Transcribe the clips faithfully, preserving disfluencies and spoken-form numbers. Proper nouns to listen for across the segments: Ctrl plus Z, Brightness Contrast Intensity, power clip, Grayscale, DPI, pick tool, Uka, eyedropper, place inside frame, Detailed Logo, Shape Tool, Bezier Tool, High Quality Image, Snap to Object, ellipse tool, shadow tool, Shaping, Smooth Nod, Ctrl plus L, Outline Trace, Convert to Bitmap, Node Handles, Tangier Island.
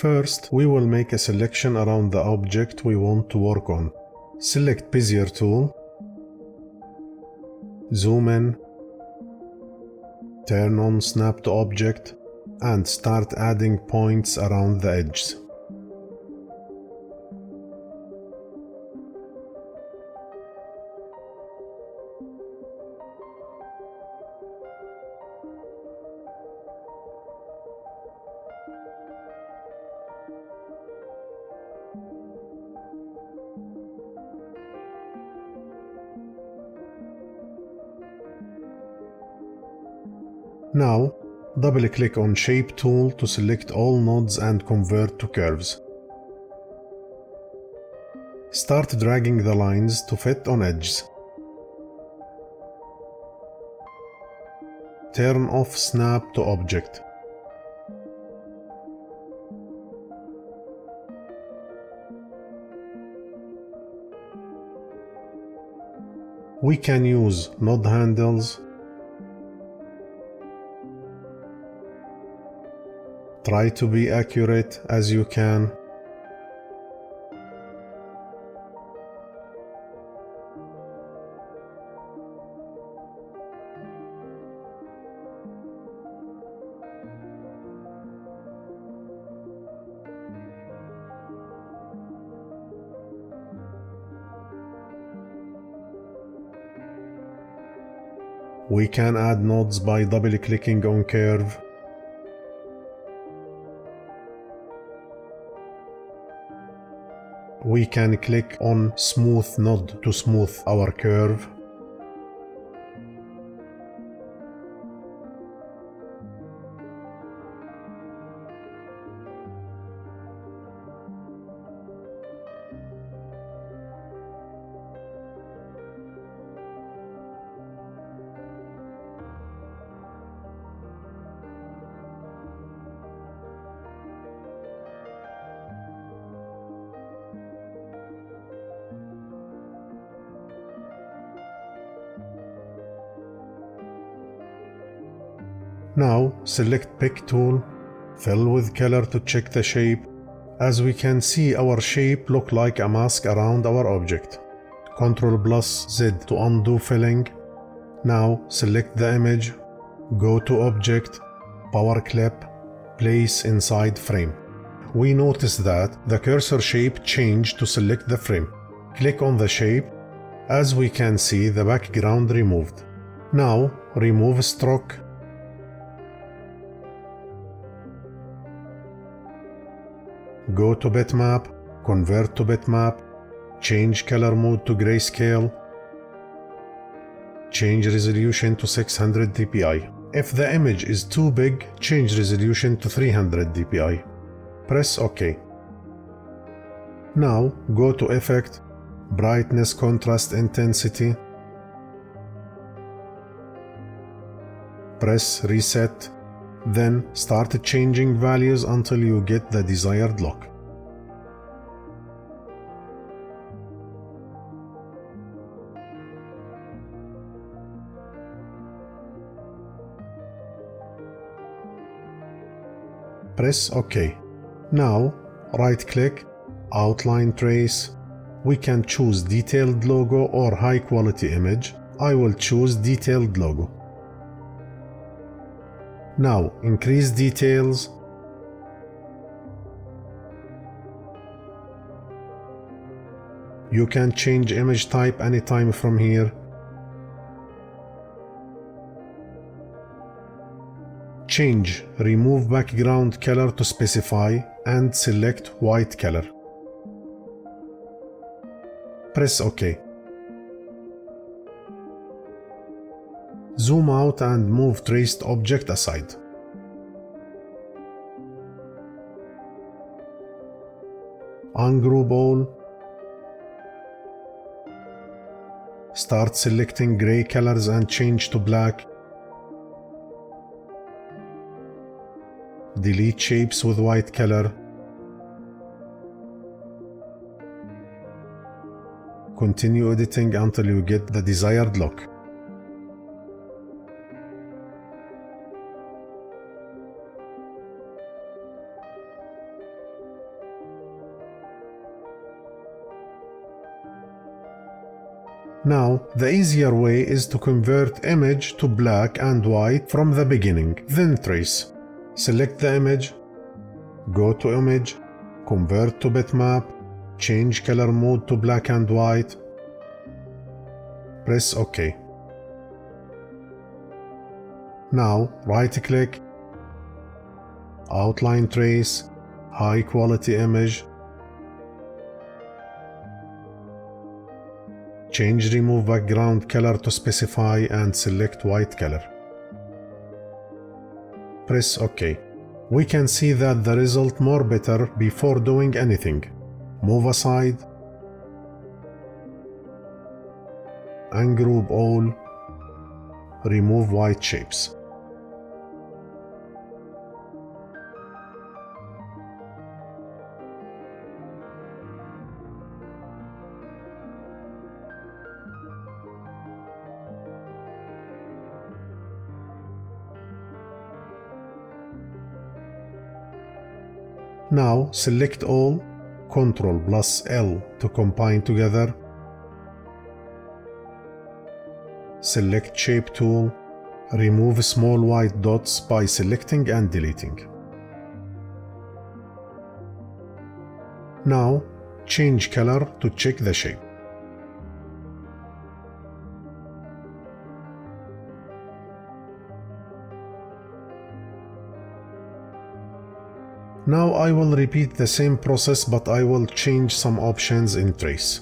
First, we will make a selection around the object we want to work on. Select Bezier Tool, zoom in, turn on Snap to Object, and start adding points around the edges. Now, double-click on Shape Tool to select all nodes and convert to curves. Start dragging the lines to fit on edges. Turn off Snap to Object. We can use Node Handles, try to be accurate as you can. We can add nodes by double-clicking on curve. We can click on Smooth Nod to smooth our curve. Now select Pick Tool, fill with color to check the shape. As we can see, our shape look like a mask around our object. Ctrl plus Z to undo filling. Now select the image, go to Object, Power Clip, Place Inside Frame. We notice that the cursor shape changed to select the frame. Click on the shape. As we can see, the background removed. Now remove stroke. Go to bitmap, convert to bitmap, change color mode to grayscale, change resolution to six hundred D P I. If the image is too big, change resolution to three hundred D P I. Press OK. Now go to Effect, Brightness Contrast Intensity. Press Reset. Then start changing values until you get the desired look. Press OK. Now right-click, Outline Trace. We can choose Detailed Logo or High Quality Image. I will choose Detailed Logo. Now increase details, you can change image type anytime from here, change remove background color to specify and select white color, press OK. Zoom out and move traced object aside. Ungroup all. Start selecting gray colors and change to black. Delete shapes with white color. Continue editing until you get the desired look. Now, the easier way is to convert image to black and white from the beginning, then trace. Select the image, go to image, convert to bitmap, change color mode to black and white, press OK. Now, right-click, Outline Trace, High Quality Image, change Remove Background Color to specify and select white color. Press OK. We can see that the result more better before doing anything. Move aside, ungroup all, remove white shapes. Now select all, Ctrl plus L to combine together, select Shape Tool, remove small white dots by selecting and deleting. Now change color to check the shape. Now I will repeat the same process, but I will change some options in Trace.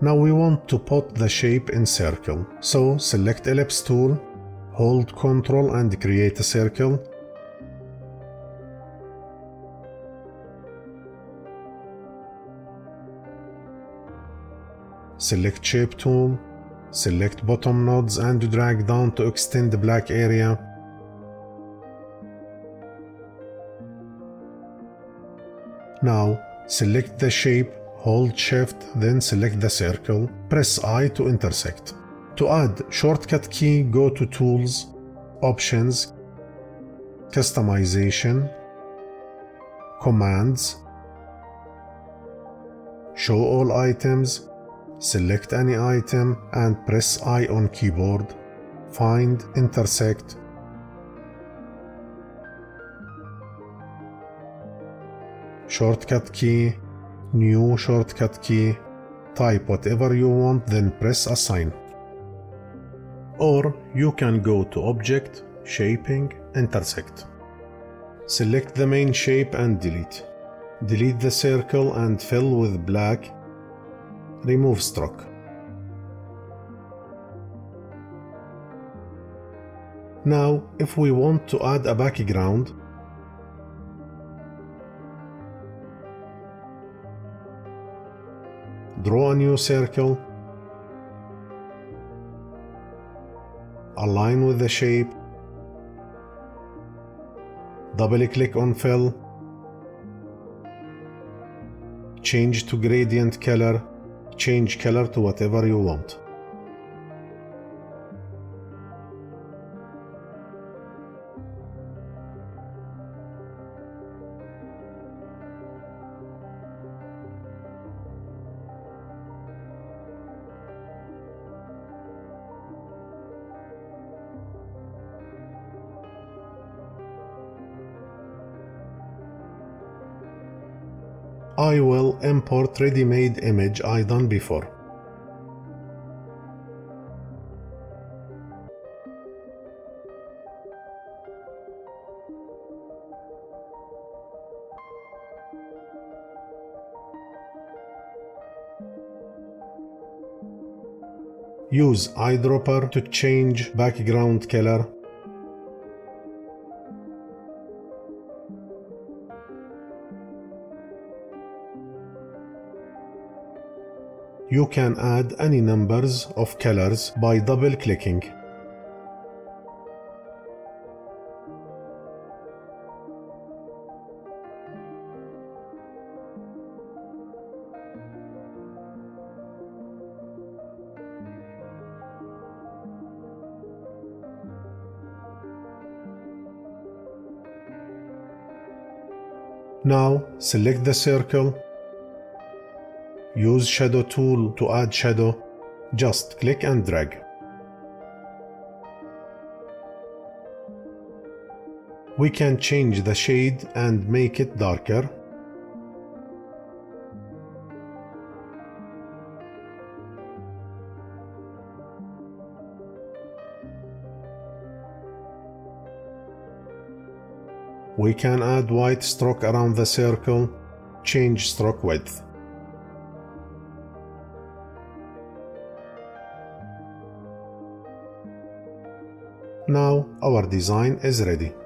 Now we want to put the shape in circle, so select Ellipse tool, hold Ctrl and create a circle. Select Shape tool, select bottom nodes and drag down to extend the black area. Now select the shape, hold Shift, then select the circle, press I to intersect. To add shortcut key, go to Tools, Options, Customization, Commands, Show all items, select any item and press I on keyboard, find, intersect, shortcut key, new shortcut key, type whatever you want, then press Assign. Or you can go to Object, Shaping, Intersect. Select the main shape and delete. Delete the circle and fill with black. Remove stroke. Now, if we want to add a background, draw a new circle, align with the shape, double click on fill, change to gradient color, change color to whatever you want. I will import ready-made image I done before. Use eyedropper to change background color. You can add any numbers of colors by double-clicking. Now, select the circle. Use shadow tool to add shadow, just click and drag. We can change the shade and make it darker. We can add white stroke around the circle, change stroke width. Now our design is ready.